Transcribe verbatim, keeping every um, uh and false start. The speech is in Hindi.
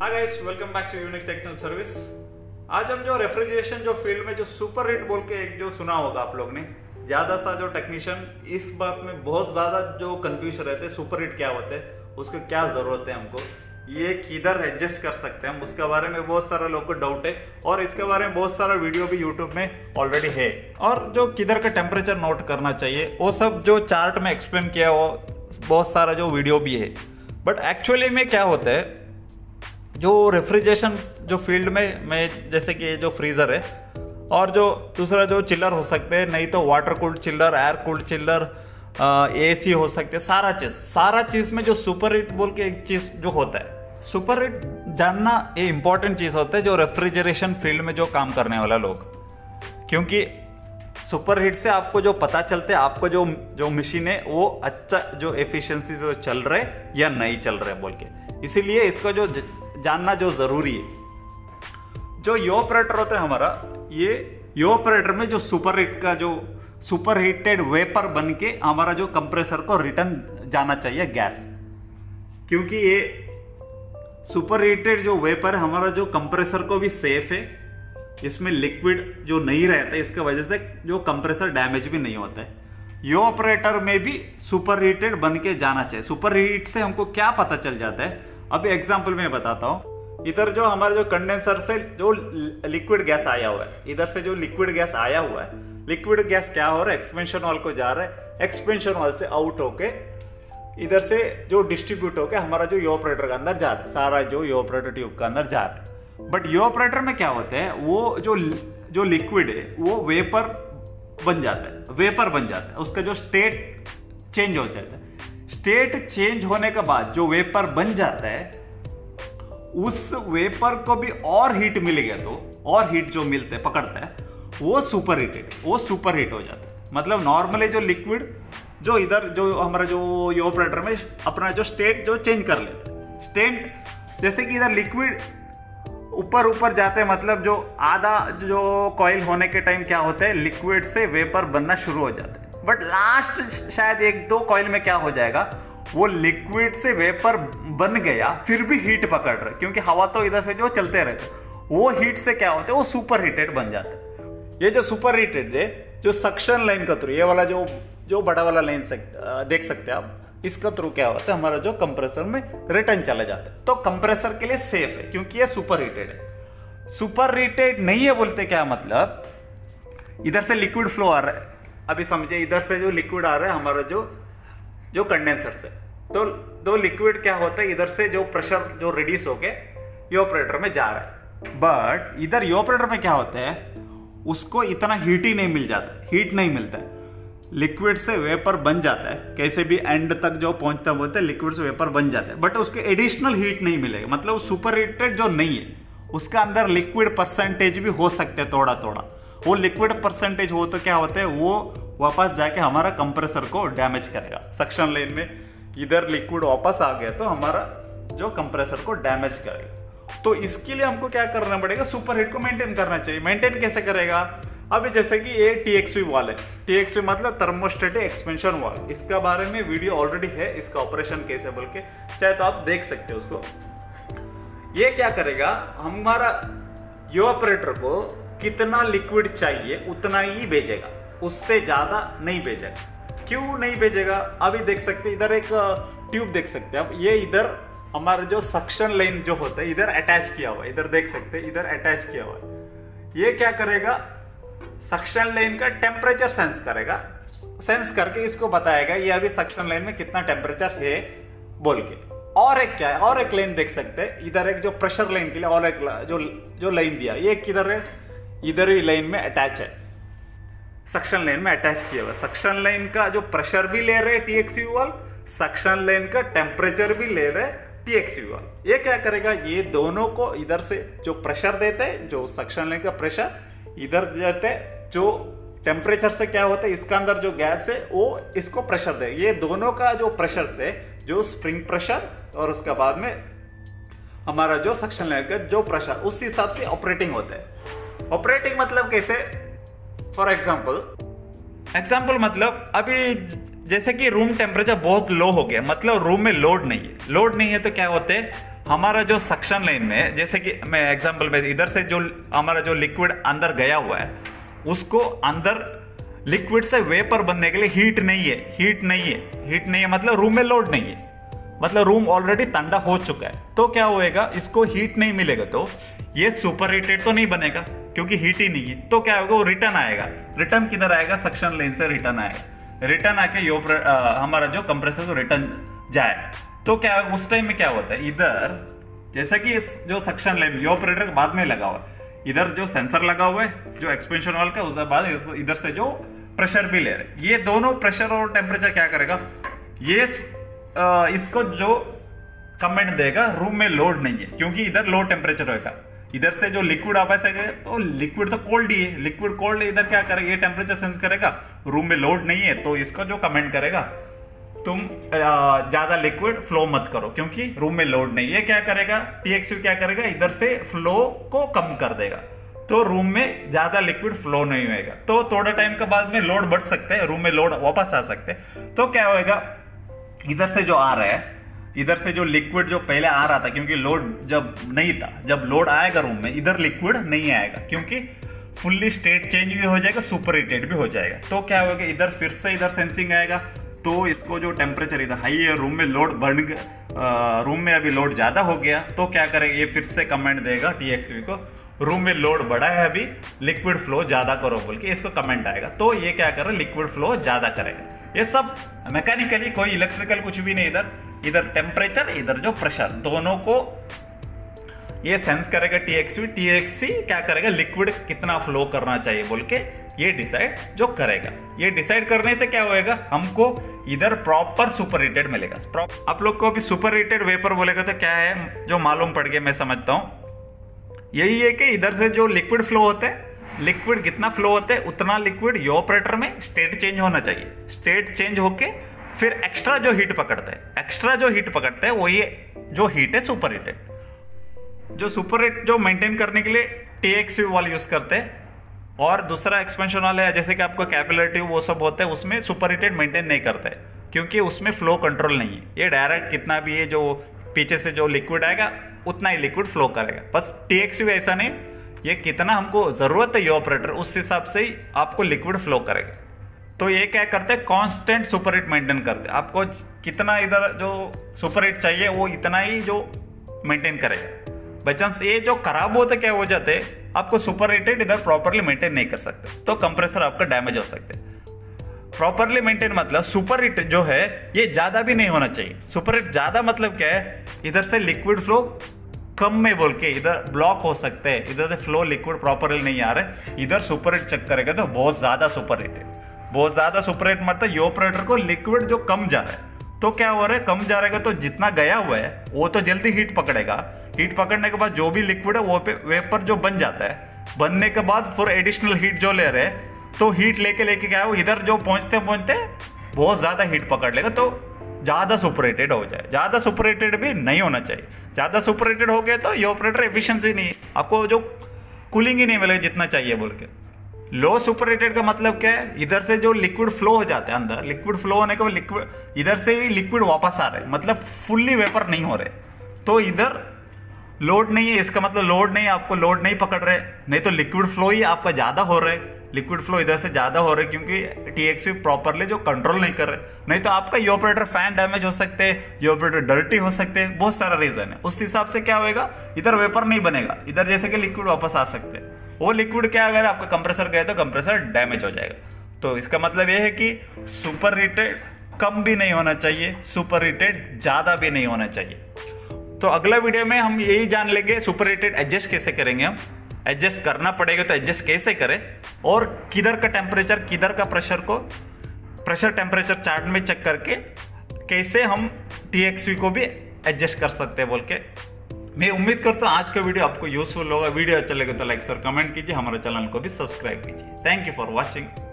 Hi guys, welcome back to unique technical service. आज हम जो रेफ्रिजरेशन जो फील्ड में जो सुपर हिट बोल के एक जो सुना होगा आप लोग ने, ज़्यादा सा जो टेक्नीशियन इस बात में बहुत ज़्यादा जो कंफ्यूज रहते हैं सुपर हिट क्या होते हैं, उसको क्या ज़रूरत है, हमको ये किधर एडजस्ट कर सकते हैं हम, उसके बारे में बहुत सारा लोगों को डाउट है और इसके बारे में बहुत सारा वीडियो भी यूट्यूब में ऑलरेडी है। और जो किधर का टेम्परेचर नोट करना चाहिए वो सब जो चार्ट में एक्सप्लेन किया वो बहुत सारा जो वीडियो भी है। बट एक्चुअली में क्या होता है, जो रेफ्रिजरेशन जो फील्ड में मैं जैसे कि जो फ्रीज़र है और जो दूसरा जो चिल्लर हो सकते हैं, नहीं तो water cooled chiller, air cooled chiller, AC हो सकते हैं, सारा चीज़ सारा चीज़ में जो सुपर हिट बोल के एक चीज़ जो होता है, सुपर हिट जानना ये इम्पॉर्टेंट चीज़ होता है जो रेफ्रिजरेशन फील्ड में जो काम करने वाला लोग, क्योंकि सुपर हिट से आपको जो पता चलते है आपको जो जो मशीन है वो अच्छा जो एफिशिएंसी से चल रहे या नहीं चल रहे बोल के, इसीलिए इसको जो जानना जो ज़रूरी है। जो यो ऑपरेटर होता है हमारा, ये यो ऑपरेटर में जो सुपर हिट का जो सुपर हीटेड वेपर बन के हमारा जो कंप्रेसर को रिटर्न जाना चाहिए गैस, क्योंकि ये सुपर हीटेड जो वेपर हमारा जो कंप्रेसर को भी सेफ है, इसमें लिक्विड जो नहीं रहता है, इसके वजह से जो कंप्रेसर डैमेज भी नहीं होता है। यो ऑपरेटर में भी सुपर हीटेड बन के जाना चाहिए। सुपर हीट से हमको क्या पता चल जाता है, अभी एग्जाम्पल में बताता हूँ। इधर जो हमारे जो कंडेंसर से जो लिक्विड गैस आया हुआ है, इधर से जो लिक्विड गैस आया हुआ है, लिक्विड गैस क्या हो रहा है, एक्सपेंशन हॉल को जा रहा है, एक्सपेंशन हॉल से आउट होके इधर से जो डिस्ट्रीब्यूट होके हमारा जो यो ऑपरेटर के अंदर जा रहा है, सारा जो यो ऑपरेटर ट्यूब के अंदर जा रहा है। बट यो ऑपरेटर में क्या होता है, वो जो जो लिक्विड है वो वेपर बन जाता है, वेपर बन जाता है, उसका जो स्टेट चेंज हो जाता है। स्टेट चेंज होने के बाद जो वेपर बन जाता है, उस वेपर को भी और हीट मिलेगा तो और हीट जो मिलते है पकड़ता है वो सुपर हीटेड, वो सुपर हीट हो जाता है। मतलब नॉर्मली जो लिक्विड जो इधर जो हमारा जो यो ऑपरेटर में अपना जो स्टेट जो चेंज कर लेता है, स्टेट जैसे कि इधर लिक्विड ऊपर ऊपर जाते हैं, मतलब जो आधा जो कॉइल होने के टाइम क्या होता है, लिक्विड से वेपर बनना शुरू हो जाता है। बट लास्ट शायद एक दो कॉइल में क्या हो जाएगा, वो लिक्विड से वेपर बन गया फिर भी हीट पकड़ रहा है, क्योंकि हवा तो इधर से जो चलते रहते, वो हीट से क्या होता है, वो सुपर हीटेड बन जाता है। ये जो सुपर हीटेड है जो सक्शन लाइन का थ्रू, ये वाला जो जो बड़ा वाला लाइन देख सकते हैं आप, इसका थ्रू क्या होता है, हमारा जो कंप्रेसर में रिटर्न चला जाता है। तो कंप्रेसर के लिए सेफ है क्योंकि ये सुपर हीटेड है। सुपर हीटेड नहीं है बोलते क्या, मतलब इधर से लिक्विड फ्लो आ रहा है, अभी समझे इधर से जो लिक्विड आ रहा है हमारा जो जो कंडेंसर से, तो दो लिक्विड क्या होता है, इधर से जो प्रेशर जो रिड्यूस होके यो ऑपरेटर में जा रहा है। बट इधर यो ऑपरेटर में क्या होता है, उसको इतना हीट ही नहीं मिल जाता, हीट नहीं मिलता है, लिक्विड से वेपर बन जाता है, कैसे भी एंड तक जो पहुंचता होता है लिक्विड से वेपर बन जाता है, बट उसको एडिशनल हीट नहीं मिलेगा। मतलब सुपर हीटेड जो नहीं है उसका अंदर लिक्विड परसेंटेज भी हो सकता है थोड़ा थोड़ा, वो लिक्विड परसेंटेज हो तो क्या होता है, वो वापस जाके हमारा कंप्रेसर को डैमेज करेगा। सक्शन लाइन में इधर लिक्विड वापस आ गया तो हमारा जो कंप्रेसर को डैमेज करेगा। तो इसके लिए हमको क्या करना पड़ेगा, सुपर हीट को मेंटेन करना चाहिए। मेंटेन कैसे करेगा, अभी जैसे कि ये टीएक्सवी वाल है, टीएक्सवी मतलब थर्मोस्टेटिक एक्सपेंशन वाल, इसका बारे में वीडियो ऑलरेडी है, इसका ऑपरेशन कैसे बोल के चाहे तो आप देख सकते हो उसको। ये क्या करेगा, हमारा यो ऑपरेटर को कितना लिक्विड चाहिए उतना ही भेजेगा, उससे ज़्यादा नहीं भेजेगा। क्यों नहीं भेजेगा, अभी देख सकते इधर एक ट्यूब देख सकते हैं आप, ये इधर हमारा जो सक्शन लाइन जो होता है इधर अटैच किया हुआ है, इधर देख सकते हैं इधर अटैच किया हुआ है। ये क्या करेगा, सक्शन लाइन का टेम्परेचर सेंस करेगा, सेंस करके इसको बताएगा ये अभी सक्शन लाइन में कितना टेम्परेचर है बोल के। और एक क्या है, और एक लाइन देख सकते हैं इधर, एक जो प्रेशर लाइन के लिए और एक जो जो लाइन दिया, ये किधर है, इधर ही लाइन में अटैच है, सक्शन लाइन में अटैच किया हुआ। सक्शन लाइन का जो प्रेशर भी ले रहे टीएक्सवी वाल, सक्शन लाइन का टेम्परेचर भी ले रहे टीएक्सवी वाल। ये क्या करेगा, ये दोनों को इधर से जो प्रेशर देते हैं, जो सक्शन लाइन का प्रेशर इधर देते हैं, जो टेम्परेचर से क्या होता है, इसका अंदर जो गैस है वो इसको प्रेशर दे, ये दोनों का जो प्रेशर से जो स्प्रिंग प्रेशर और उसके बाद में हमारा जो सक्शन लाइन का जो प्रेशर, उस हिसाब से ऑपरेटिंग होता है। ऑपरेटिंग मतलब कैसे, फॉर एग्जाम्पल एग्जाम्पल मतलब अभी जैसे कि रूम टेम्परेचर बहुत लो हो गया, मतलब रूम में लोड नहीं है, लोड नहीं है तो क्या होते हैं हमारा जो सक्शन लाइन में, जैसे कि मैं एग्जांपल में, इधर से जो हमारा जो लिक्विड अंदर गया हुआ है उसको अंदर लिक्विड से वेपर बनने के लिए हीट नहीं है हीट नहीं है हीट नहीं है मतलब रूम में लोड नहीं है, मतलब रूम ऑलरेडी ठंडा हो चुका है। तो क्या होएगा, इसको हीट नहीं मिलेगा तो ये सुपर हीटेड तो नहीं बनेगा क्योंकि हीट ही नहीं है। तो क्या होगा, वो रिटर्न आएगा। रिटर्न किधर आएगा, सक्शन लेन से रिटर्न आएगा। रिटर्न आके यो आ, हमारा जो कंप्रेसर को रिटर्न जाए। तो क्या होगा उस टाइम में क्या होता है, इधर जैसे कि इस जो सक्शन लेन योपरेटर बाद में लगा हुआ है, इधर जो सेंसर लगा हुआ है जो एक्सपेंशन वाल का, उसके बाद इधर से जो प्रेशर भी ले रहे, ये दोनों प्रेशर और टेम्परेचर क्या करेगा, ये आ, इसको जो कमेंट देगा रूम में लोड नहीं है क्योंकि इधर लो टेम्परेचर होगा। इधर से जो लिक्विड आप ऐसे गए तो लिक्विड तो कोल्ड ही है, लिक्विड कोल्ड इधर क्या करेगा, ये टेम्परेचर सेंस करेगा रूम में लोड नहीं है, तो इसको जो कमेंट करेगा तुम ज्यादा लिक्विड फ्लो मत करो क्योंकि रूम में लोड नहीं है। क्या करेगा टीएक्सवी, क्या करेगा इधर से फ्लो को कम कर देगा, तो रूम में ज्यादा लिक्विड फ्लो नहीं होगा। तो थोड़ा टाइम के बाद में लोड बढ़ सकते हैं, रूम में लोड वापस आ सकते हैं। तो क्या होगा, इधर से जो आ रहा है, इधर से जो लिक्विड जो पहले आ रहा था क्योंकि लोड जब नहीं था, जब लोड आएगा रूम में इधर लिक्विड नहीं आएगा क्योंकि फुल्ली स्टेट चेंज भी हो जाएगा, सुपर हीटेड भी हो जाएगा। तो क्या होगा, इधर फिर से इधर सेंसिंग आएगा, तो इसको जो टेम्परेचर इधर हाई है, रूम में लोड बढ़ गया, रूम में अभी लोड ज्यादा हो गया, तो क्या करेगा ये फिर से कमेंट देगा टीएक्सवी को, रूम में लोड बढ़ा है अभी लिक्विड फ्लो ज्यादा करो बोल के इसको कमेंट आएगा। तो ये क्या कर रहा है, लिक्विड फ्लो ज्यादा करेगा। ये सब मैकेनिकली, कोई इलेक्ट्रिकल कुछ भी नहीं। इधर इधर टेम्परेचर, इधर जो प्रेशर, दोनों को ये सेंस करेगा टीएक्सवी। टीएक्सी क्या करेगा, लिक्विड कितना फ्लो करना चाहिए बोल के ये डिसाइड जो करेगा। ये डिसाइड करने से क्या होएगा, हमको इधर प्रॉपर सुपर हीटेड मिलेगा। आप लोग को अभी सुपर हीटेड वेपर बोलेगा तो क्या है जो मालूम पड़ गया, मैं समझता हूँ यही है कि इधर से जो लिक्विड फ्लो होता है, लिक्विड कितना फ्लो होता है उतना लिक्विड योपरेटर में स्टेट चेंज होना चाहिए। स्टेट चेंज होके फिर एक्स्ट्रा जो हीट पकड़ता है, एक्स्ट्रा जो हीट पकड़ता है वो ये जो हीट है सुपर हीटेड। जो सुपर हीट जो मेंटेन करने के लिए टीएक्सवी वाल यूज करते हैं, और दूसरा एक्सपेंशन वाला है जैसे कि आपको कैपिलरी वो सब होता है, उसमें सुपर हीटेड मेंटेन नहीं करता है क्योंकि उसमें फ्लो कंट्रोल नहीं है। ये डायरेक्ट कितना भी है जो पीछे से जो लिक्विड आएगा उतना ही लिक्विड फ्लो करेगा बस। टीएक्सवी ऐसा नहीं, ये कितना हमको जरूरत है योपरेटर उस हिसाब से ही आपको लिक्विड फ्लो करेगा। तो ये क्या करते हैं, कांस्टेंट सुपर हीट मेंटेन करते हैं। आपको कितना इधर जो सुपर हीट चाहिए वो इतना ही जो मेंटेन करेगा। बाई चांस ये जो खराब होते क्या हो जाते, आपको सुपर हीटेड इधर प्रॉपरली मेंटेन नहीं कर सकते तो कंप्रेसर आपका डैमेज हो सकते हैं। प्रॉपरली मेंटेन मतलब सुपर हीट जो है ये ज़्यादा भी नहीं होना चाहिए। सुपर हीट ज़्यादा मतलब क्या है, इधर से लिक्विड फ्लो कम में बोल के इधर ब्लॉक हो सकते हैं, इधर से फ्लो लिक्विड प्रॉपरली नहीं आ रहे। इधर सुपर हीट चेक करेगा तो बहुत ज़्यादा सुपर हीट है, बहुत ज़्यादा सुपर हीट मतलब योपरेटर को लिक्विड जो कम जा रहा है। तो क्या हो रहा है, कम जा रहेगा तो जितना गया हुआ है वो तो जल्दी हीट पकड़ेगा। हीट पकड़ने के बाद जो भी लिक्विड है वो पे वेपर जो बन जाता है, बनने के बाद फिर एडिशनल हीट जो ले रहे हैं तो हीट लेके लेके क्या है, वो इधर जो पहुंचते पहुंचते बहुत ज़्यादा हीट पकड़ लेगा तो ज़्यादा सुपरहीटेड हो जाए। ज़्यादा सुपरहीटेड भी नहीं होना चाहिए, ज़्यादा सुपरहीटेड हो गया तो ये ऑपरेटर एफिशिएंसी नहीं, आपको जो कूलिंग ही नहीं मिलेगी जितना चाहिए बोल के। लो सुपरहीटेड का मतलब क्या है, इधर से जो लिक्विड फ्लो हो जाता है अंदर, लिक्विड फ्लो होने के बाद लिक्विड इधर से ही लिक्विड वापस आ रहे हैं, मतलब फुल्ली वेपर नहीं हो रहे। तो इधर लोड नहीं है, इसका मतलब लोड नहीं, आपको लोड नहीं पकड़ रहे, नहीं तो लिक्विड फ्लो ही आपका ज़्यादा हो रहा है। लिक्विड फ्लो इधर से ज़्यादा हो रहा है क्योंकि टीएक्सवी प्रॉपरली जो कंट्रोल नहीं कर रहे, नहीं तो आपका योपरेटर फैन डैमेज हो सकते हैं, योपरेटर डर्टी हो सकते हैं, बहुत सारा रीज़न है। उस हिसाब से क्या होएगा, इधर वेपर नहीं बनेगा, इधर जैसे कि लिक्विड वापस आ सकते हैं। वो लिक्विड क्या अगर आपका कंप्रेसर गया तो कंप्रेसर डैमेज हो जाएगा। तो इसका मतलब ये है कि सुपर हीटेड कम भी नहीं होना चाहिए, सुपर हीटेड ज़्यादा भी नहीं होना चाहिए। तो अगला वीडियो में हम यही जान लेंगे सुपर हीटेड एडजस्ट कैसे करेंगे, हम एडजस्ट करना पड़ेगा तो एडजस्ट कैसे करें, और किधर का टेम्परेचर किधर का प्रेशर को प्रेशर टेम्परेचर चार्ट में चेक करके कैसे हम टीएक्सवी को भी एडजस्ट कर सकते हैं बोल के। मैं उम्मीद करता हूँ आज का वीडियो आपको यूजफुल होगा। वीडियो अच्छा लगे तो लाइक और कमेंट कीजिए, हमारे चैनल को भी सब्सक्राइब कीजिए। Thank you for watching.